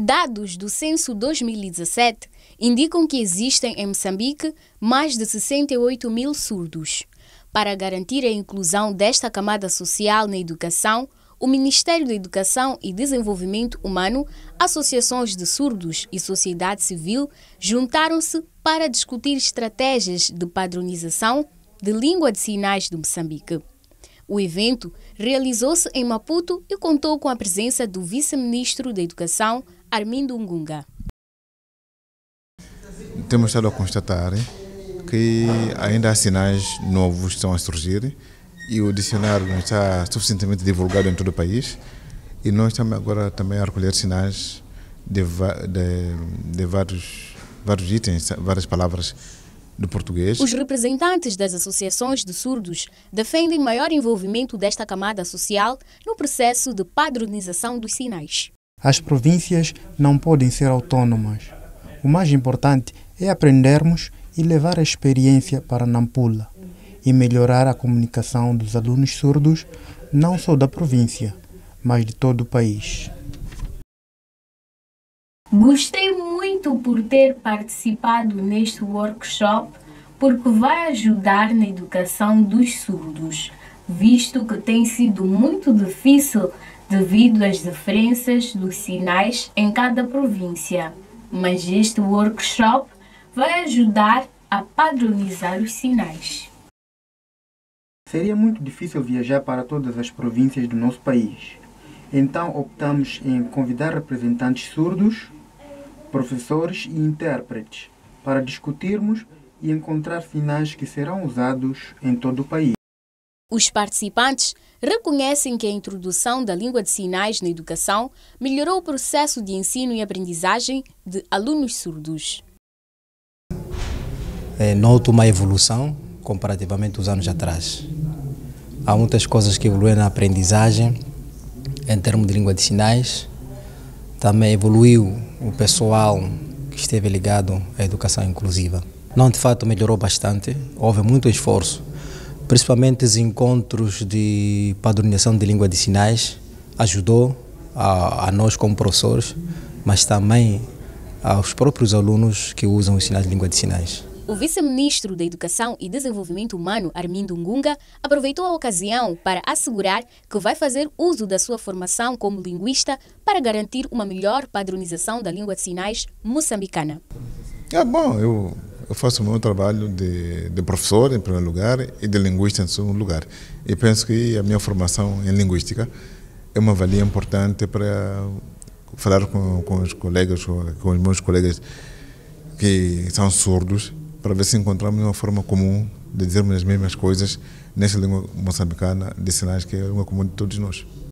Dados do Censo 2017 indicam que existem em Moçambique mais de 68 mil surdos. Para garantir a inclusão desta camada social na educação, o Ministério da Educação e Desenvolvimento Humano, associações de surdos e sociedade civil juntaram-se para discutir estratégias de padronização de língua de sinais de Moçambique. O evento realizou-se em Maputo e contou com a presença do vice-ministro da Educação, Armindo Ngunga. Temos estado a constatar que ainda há sinais novos que estão a surgir e o dicionário não está suficientemente divulgado em todo o país, e nós estamos agora também a recolher sinais de vários itens, várias palavras do português. Os representantes das associações de surdos defendem maior envolvimento desta camada social no processo de padronização dos sinais. As províncias não podem ser autônomas. O mais importante é aprendermos e levar a experiência para Nampula e melhorar a comunicação dos alunos surdos, não só da província, mas de todo o país. Gostei muito por ter participado neste workshop, porque vai ajudar na educação dos surdos, visto que tem sido muito difícil devido às diferenças dos sinais em cada província. Mas este workshop vai ajudar a padronizar os sinais. Seria muito difícil viajar para todas as províncias do nosso país. Então optamos em convidar representantes surdos, professores e intérpretes para discutirmos e encontrar sinais que serão usados em todo o país. Os participantes reconhecem que a introdução da língua de sinais na educação melhorou o processo de ensino e aprendizagem de alunos surdos. Noto uma evolução comparativamente aos anos atrás. Há muitas coisas que evoluem na aprendizagem em termos de língua de sinais. Também evoluiu o pessoal que esteve ligado à educação inclusiva. Não, de fato, melhorou bastante. Houve muito esforço, principalmente os encontros de padronização de língua de sinais. Ajudou a nós como professores, mas também aos próprios alunos que usam os sinais de língua de sinais. O vice-ministro da Educação e Desenvolvimento Humano, Armindo Ngunga, aproveitou a ocasião para assegurar que vai fazer uso da sua formação como linguista para garantir uma melhor padronização da língua de sinais moçambicana. Bom, eu faço o meu trabalho de professor, em primeiro lugar, e de linguista, em segundo lugar. E penso que a minha formação em linguística é uma valia importante para falar com os meus colegas que são surdos, para ver se encontramos uma forma comum de dizermos as mesmas coisas nessa língua moçambicana de sinais, que é uma comum de todos nós.